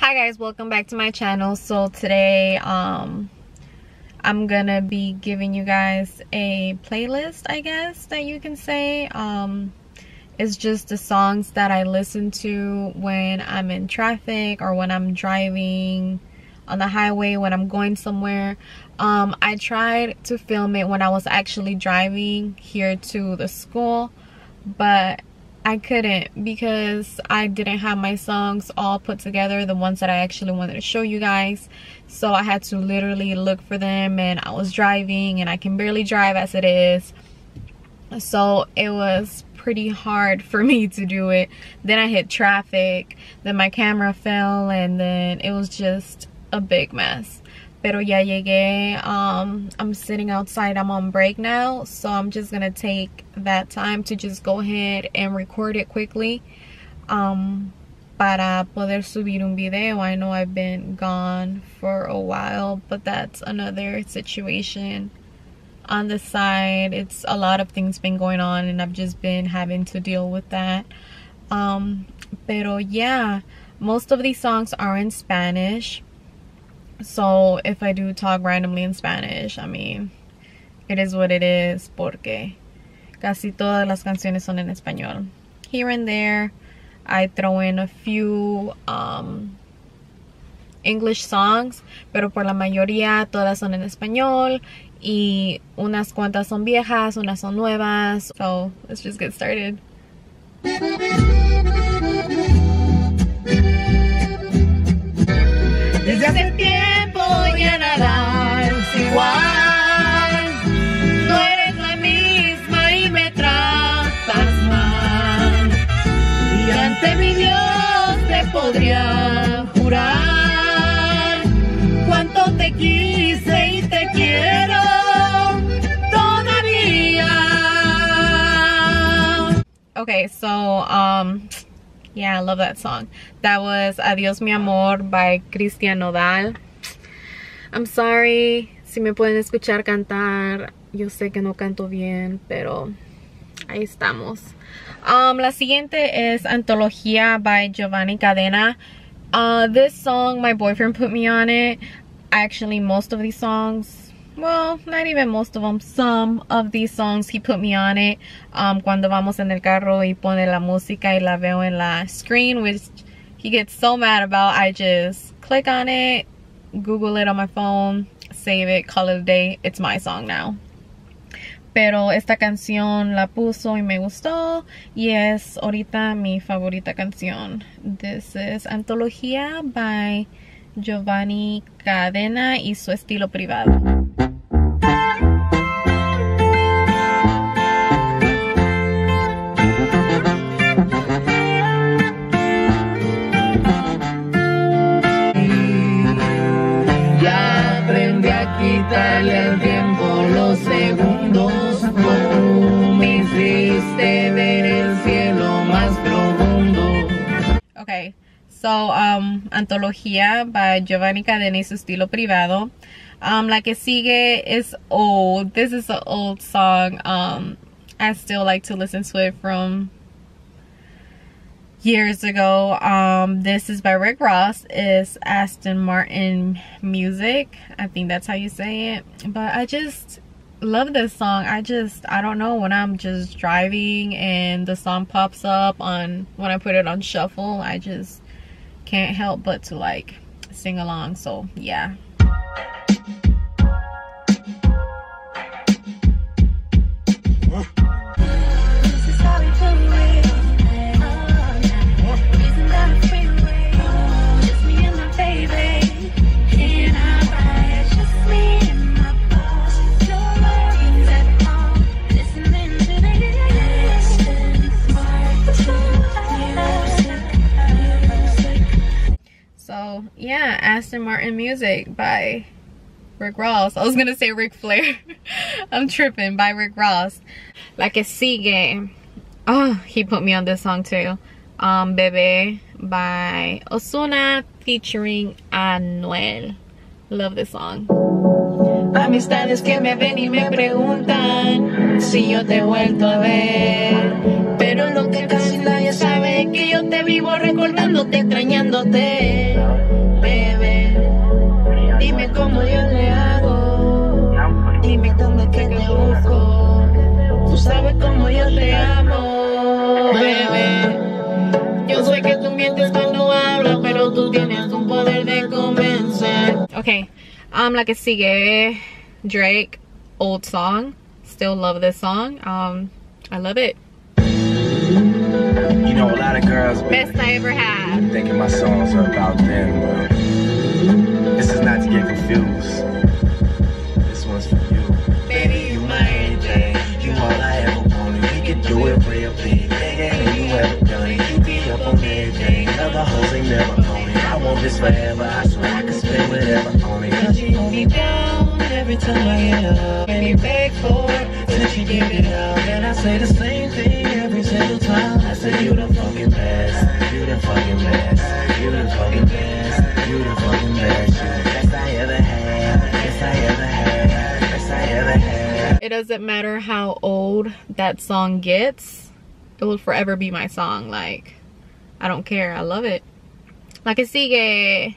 Hi guys, welcome back to my channel. So today I'm gonna be giving you guys a playlist, I guess that you can say. It's just the songs that I listen to when I'm in traffic or when I'm driving on the highway, when I'm going somewhere. I tried to film it when I was actually driving here to the school, but I couldn't because I didn't have my songs all put together, the ones that I actually wanted to show you guys. So I had to literally look for them, and I was driving and I can barely drive as it is, so it was pretty hard for me to do it. Then I hit traffic, then my camera fell, and then it was just a big mess. Pero ya llegué. I'm sitting outside. I'm on break now, so I'm just gonna take that time to just go ahead and record it quickly para poder subir un video. I know I've been gone for a while, but that's another situation on the side. It's a lot of things been going on, and I've just been having to deal with that. Pero yeah, most of these songs are in Spanish. So if I do talk randomly in Spanish, I mean, it is what it is, porque casi todas las canciones son en español. Here and there, I throw in a few English songs, pero por la mayoría todas son en español, y unas cuantas son viejas, unas son nuevas. So let's just get started. Desde hace tiempo ya nada es igual, no eres la misma y me tratas mal, y ante mi Dios te podría jurar cuánto te quise y te quiero todavía. Okay, so yeah, I love that song. That was Adios Mi Amor by Cristian Nodal. I'm sorry si me pueden escuchar cantar. Yo sé que no canto bien, pero ahí estamos. La siguiente es Antología by Giovanni Cadena. This song, my boyfriend put me on it. Actually, most of these songs. Well, not even most of them. Some of these songs he put me on it. Cuando vamos en el carro y pone la música y la veo en la screen, which he gets so mad about. I just click on it, Google it on my phone, save it, call it a day. It's my song now. Pero esta canción la puso y me gustó. Y es ahorita mi favorita canción. This is Antología by Jovanny Cadena Y Su Estilo Privado. El tiempo, los segundos, tú me hiciste ver el cielo más profundo. Okay, so Antología by Jovanny Cadena Y Su Estilo Privado. La que sigue is old. This is an old song. I still like to listen to it from years ago. This is by Rick Ross. It's Aston Martin music. I think that's how you say it. But I just love this song. I don't know, when I'm just driving and the song pops up on, when I put it on shuffle, I just can't help but to like sing along. So yeah. Yeah, Aston Martin music by Rick Ross. I was gonna say Ric Flair. I'm tripping. By Rick Ross. La que sigue. Oh, he put me on this song too. Bebe by Ozuna featuring Noriel. Love this song. Amistades que me ven y me preguntan si yo te he vuelto a ver, pero lo que casi nadie sabe es que yo te vivo recordándote, extrañándote. sientes cuando hablas, pero tú tienes un poder de convencer. Okay, la que sigue, Drake, old song. Still love this song. I love it. You know, a lot of girls. Best I ever had. Thinking my songs are about them, but this is not to get confused. This one's for you. Baby, you my angel. You all I ever wanted. We can do it real big. Nigga, you ever done it? You beat up on everything. Other hoes ain't never on it. I want this forever. I swear I can spend whatever on it. 'Cause you hold me down every time I get up. And you beg for it till you give it up. And I say the same thing every single time. I say you the fucking best. You the fucking best. You the fucking best. You the fucking best. Best I ever had. Best I ever had. Best I ever had. It doesn't matter how old that song gets. It will forever be my song. Like, I don't care. I love it. La que sigue,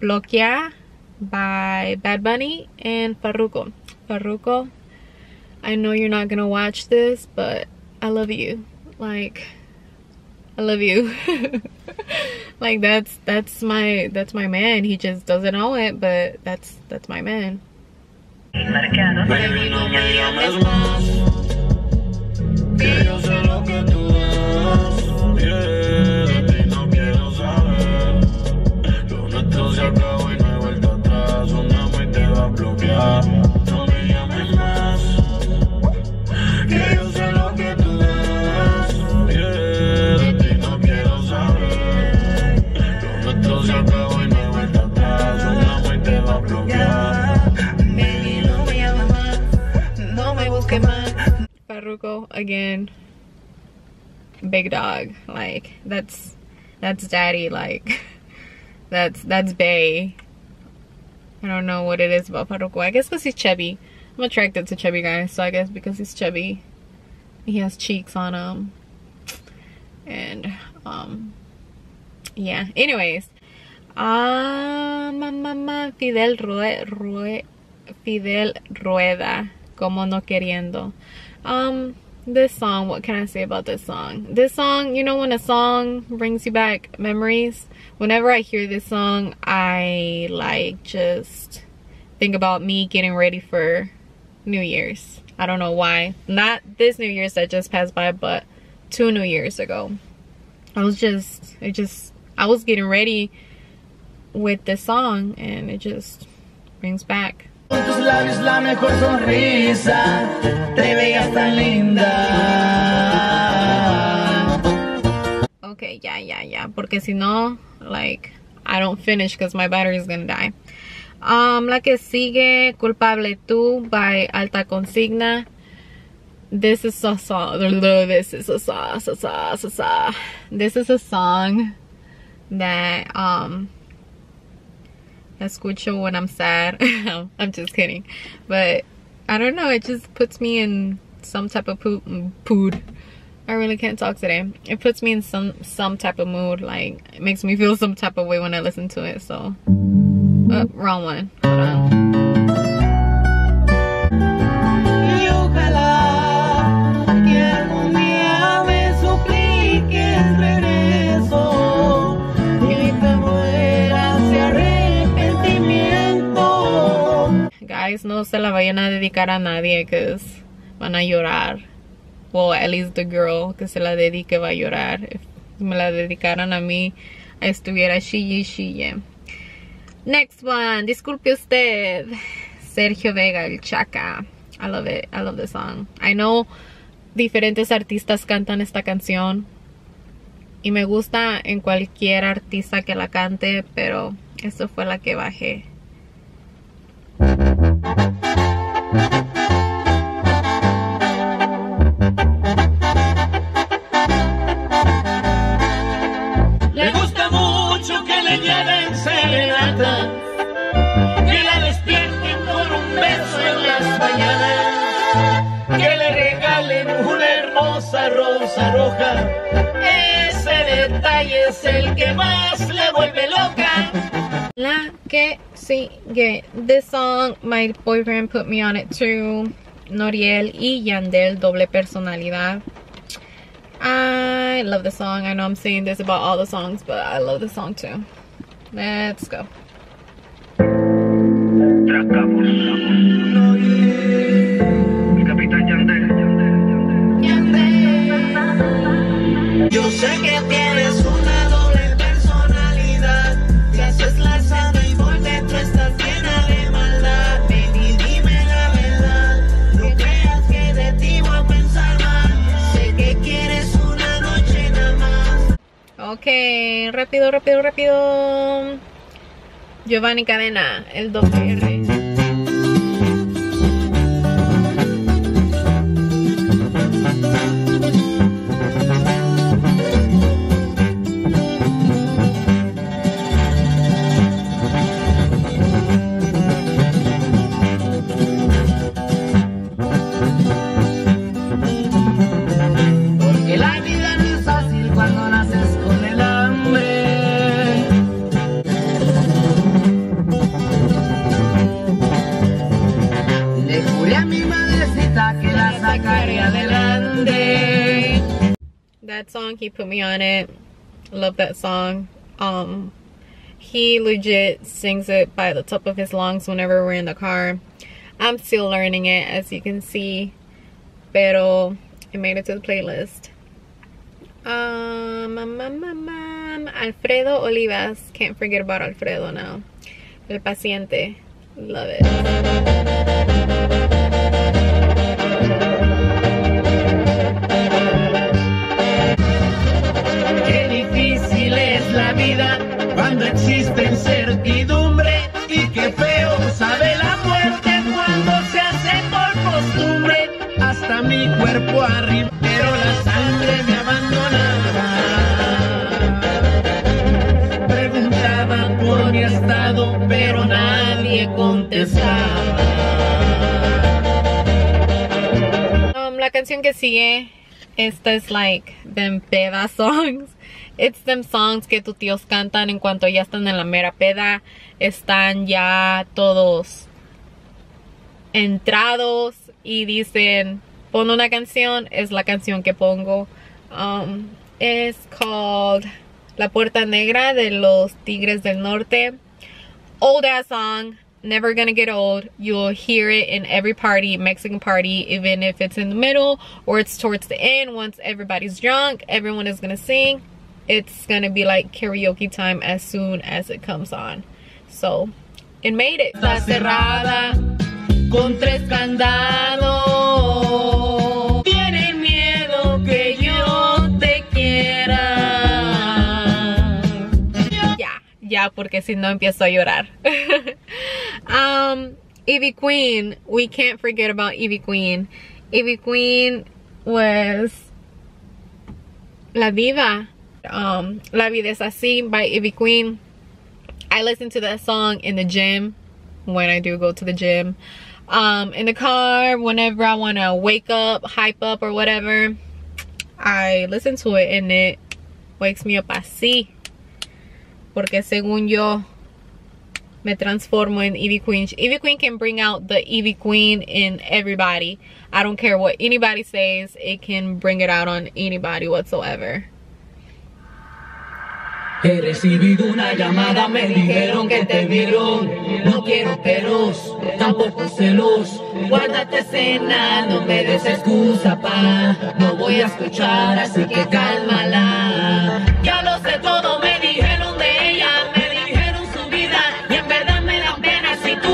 Bloquea by Bad Bunny and Farruko. Farruko, I know you're not gonna watch this, but I love you. Like, I love you. Like, that's my man. He just doesn't know it, but that's my man. Farruko again, big dog. Like, that's daddy. Like, that's bae. I don't know what it is about Farruko. I guess because he's chubby. I'm attracted to chubby guys, so I guess because he's chubby, he has cheeks on him. And yeah. Anyways, Fidel Rueda, Como No Queriendo. This song, what can I say about this song? This song, you know, when a song brings you back memories, whenever I hear this song, I like just think about me getting ready for New Year's. I don't know why. Not this New Year's that just passed by, but 2 New Year's ago. I was getting ready with this song, and it just brings back. Con tus labios la mejor sonrisa, te veías tan linda. Okay, yeah. Porque si no, like, I don't finish because my battery is gonna die. La que sigue, Culpable Tú by Alta Consigna. This is a song that I escucho when I'm sad. I'm just kidding, but I don't know, it just puts me in some type of mood. I really can't talk today. It puts me in some type of mood. Like, it makes me feel some type of way when I listen to it. So wrong one, hold on. No se la vayan a dedicar a nadie, because van a llorar. Well, at least the girl que se la dedique va a llorar. If me la dedicaran a mí, I estuviera chille. Next one, Disculpe Usted, Sergio Vega, El Chaca. I love it. I love this song. I know diferentes artistas cantan esta canción, y me gusta en cualquier artista que la cante, pero esta fue la que bajé. Le gusta mucho que le lleven serenata, que la despierten con un beso en las mañanas, que le regalen una hermosa rosa roja. Ese detalle es el que más le vuelve loca. La que sigue, this song, my boyfriend put me on it too, Noriel y Yandel, Doble Personalidad. I love this song. I know I'm saying this about all the songs, but I love this song too. Let's go. Yo sé que tienes una doble personalidad, te haces la santa y por dentro estás llena de maldad. Ven y dime la verdad, no creas que de ti voy a pensar más, sé que quieres una noche nada más. Ok, rápido, rápido, rápido. Giovanny Cadena, el doble R. That song, he put me on it. Love that song. He legit sings it by the top of his lungs whenever we're in the car. I'm still learning it, as you can see, pero it made it to the playlist. Alfredo Olivas, can't forget about Alfredo now. El Paciente, love it. Cuando existe incertidumbre y qué feo sabe la muerte cuando se hace por costumbre, hasta mi cuerpo arriba, pero la sangre me abandonaba. Preguntaba por mi estado, pero nadie contestaba. La canción que sigue, esta es like them peda songs. It's them songs que tus tíos cantan en cuanto ya están en la mera peda. Están ya todos entrados y dicen, pon una canción, es la canción que pongo. It's called La Puerta Negra de Los Tigres del Norte. Old ass song, never gonna get old. You'll hear it in every party, Mexican party, even if it's in the middle or it's towards the end. Once everybody's drunk, everyone is gonna sing. It's gonna be like karaoke time as soon as it comes on. So, it made it. Está cerrada con tres candados. Tienen miedo que yo te quiera. Ya, porque si no empiezo a llorar. Ivy Queen. We can't forget about Ivy Queen. Ivy Queen was la diva. La Vida Es Así by Ivy Queen. I listen to that song in the gym when I do go to the gym, in the car, whenever I want to wake up, hype up or whatever. I listen to it and it wakes me up así, porque según yo me transformo en Ivy Queen. Ivy Queen can bring out the Ivy Queen in everybody. I don't care what anybody says, it can bring it out on anybody whatsoever. He recibido una llamada, me dijeron que te vieron. No quiero peros, tampoco celos. Guárdate cena, no me des excusa, pa. No voy a escuchar, así que cálmala. Ya lo sé todo, me dijeron de ella, me dijeron su vida, y en verdad me da pena si tú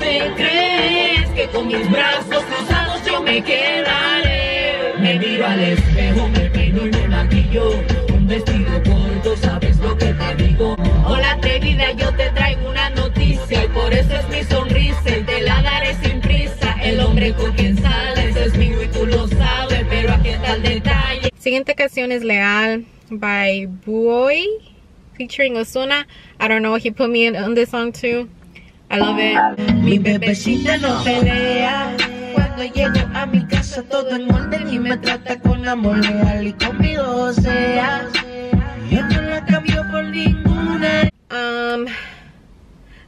te crees que con mis brazos cruzados yo me quedaré. Me miro al espejo, me peino y me maquillo, un vestido corto, ¿sabes? Hola, te vida, yo te traigo una noticia y por eso es mi sonrisa y te la daré sin prisa. El hombre con quien sales es mío y tú lo sabes, pero aquí está el detalle. Siguiente canción es Leal by Buoy featuring Ozuna. I don't know, he put me in on this song too. I love it. Mi bebecita no pelea. Cuando llego a mi casa todo en orden y me trata con amor leal y conmigo sea. Yo no la cambio por ninguna.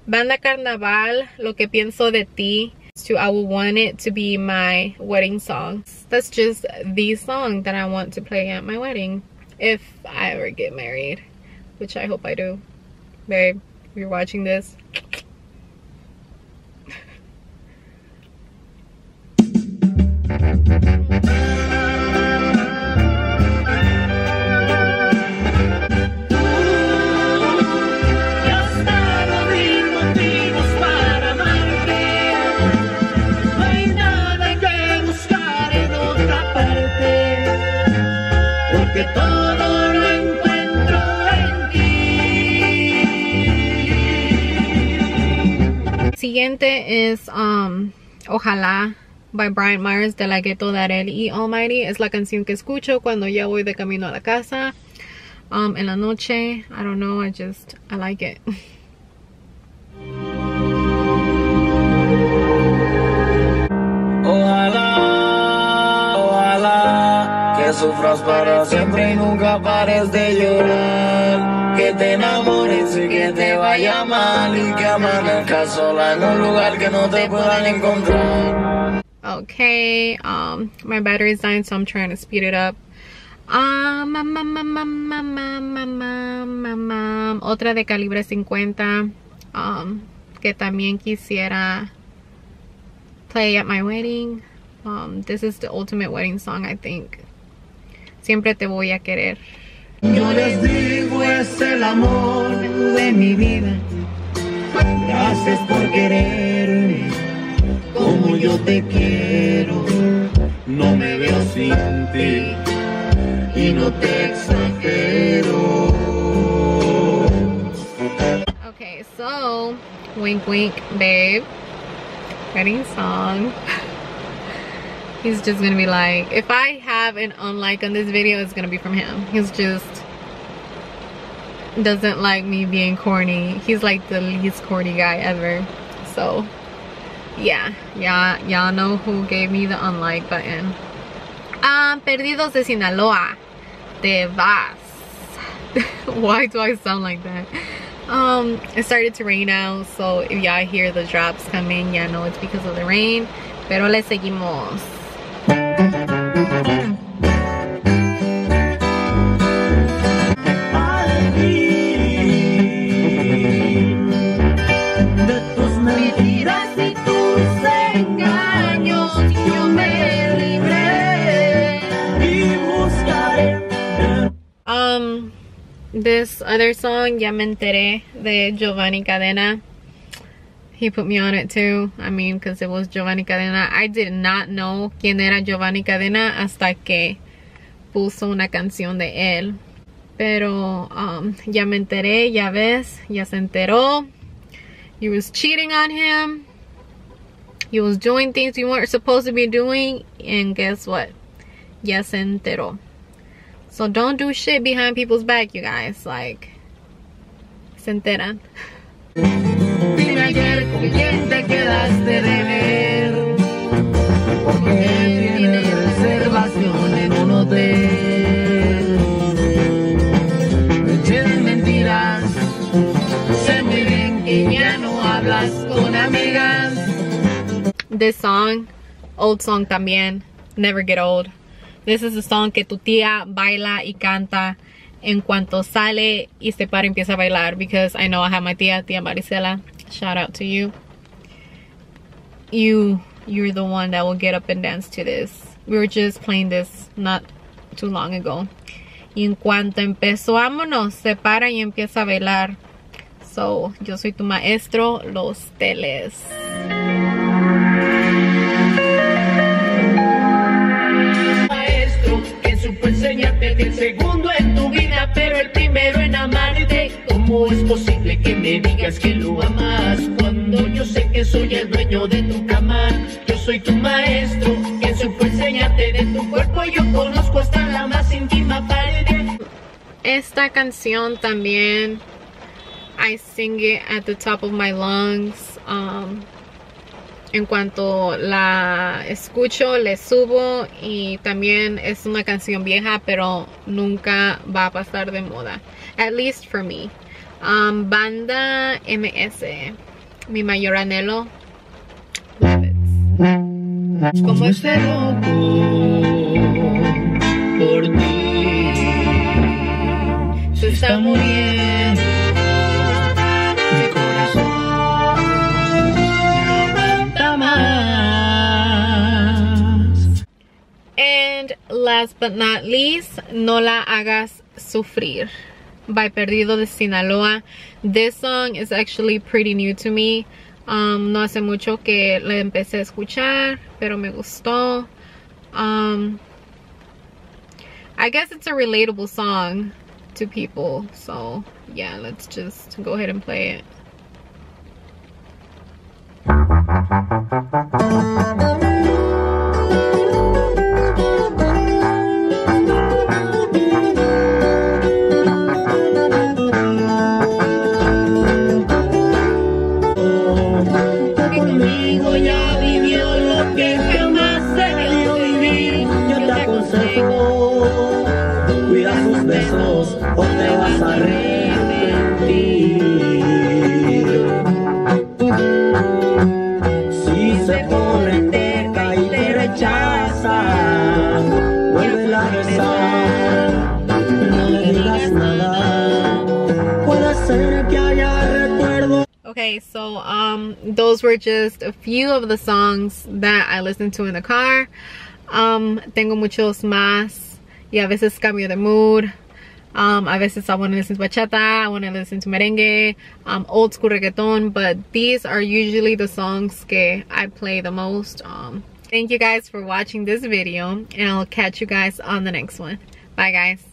Banda Carnaval, Lo Que Pienso De Ti. to I Will Want It to Be My Wedding Song. That's just the song that I want to play at my wedding if I ever get married, which I hope I do. Babe, if you're watching this, siguiente is Ojalá by Bryant Myers, De La Ghetto, Darell y Almighty. Es la canción que escucho cuando ya voy de camino a la casa, en la noche. I don't know, I like it. Ojalá, ojalá que sufras para siempre y nunca pares de llorar, que te enamores y que te vaya mal y que amanezcas sola en un lugar que no te puedan encontrar. Okay, my battery's dying, so I'm trying to speed it up. Otra de Calibre 50 que también quisiera play at my wedding. This is the ultimate wedding song, I think. Siempre te voy a querer. Yo les digo, es el amor de mi vida. Gracias por quererme como yo te quiero. No me veo sin ti y no te exagero. Okay, so wink wink babe, wedding song. He's just gonna be like, if I have an unlike on this video, it's gonna be from him. He's just doesn't like me being corny. He's like the least corny guy ever. So yeah, y'all know who gave me the unlike button. Perdidos De Sinaloa, Te Vas. Why do I sound like that? It started to rain now, so if y'all hear the drops coming, y'all know it's because of the rain. Pero le seguimos. This other song, Ya Me Enteré, de Giovanni Cadena. He put me on it too. I mean, because it was Giovanni Cadena. I did not know quién era Giovanni Cadena hasta que puso una canción de él. Pero ya me enteré, ya ves, ya se enteró. You was cheating on him. You was doing things you weren't supposed to be doing. And guess what? Ya se enteró. So don't do shit behind people's back, you guys. Like, se enteran. Dime ayer con quién te quedaste de ver, porque él tiene reservación en un hotel. Me eché de mentiras, sé muy bien que ya no hablas con amigas. This song, old song también, never get old. This is the song que tu tía baila y canta en cuanto sale y se para y empieza a bailar, because I know I have my tía Maricela. Shout out to you. You're the one that will get up and dance to this. We were just playing this not too long ago. Y en cuanto empezó, vámonos, se para y empieza a bailar. So, yo soy tu maestro, Los Tellez. Maestro, Jesús puede enseñarte que el segundo en tu vida, pero el primero en amarte. ¿Cómo es posible que me digas que lo amas cuando yo sé que soy el dueño de tu cama? Yo soy tu maestro, quien supo enseñarte de tu cuerpo. Yo conozco hasta la más íntima pared. Esta canción también, I sing it at the top of my lungs. En cuanto la escucho, le subo, y también es una canción vieja, pero nunca va a pasar de moda. At least for me. Banda MS, Mi Mayor Anhelo. Love it. Como este loco por ti se está muriendo mi corazón, no aguanta más. And last but not least, No La Hagas Sufrir by Perdidos De Sinaloa. This song is actually pretty new to me. No hace mucho que la empecé a escuchar, pero me gustó. I guess it's a relatable song to people, so yeah, let's just go ahead and play it. O te vas a arrepentir. Si se pone terca y te rechaza, vuélvela a besar, no le digas nada. Puede ser que haya recuerdo. Okay, so those were just a few of the songs that I listened to in the car. Tengo muchos más y a veces cambio de mood. A veces I want to listen to bachata, I want to listen to merengue, old school reggaeton, but these are usually the songs que I play the most. Thank you guys for watching this video, and I'll catch you guys on the next one. Bye guys.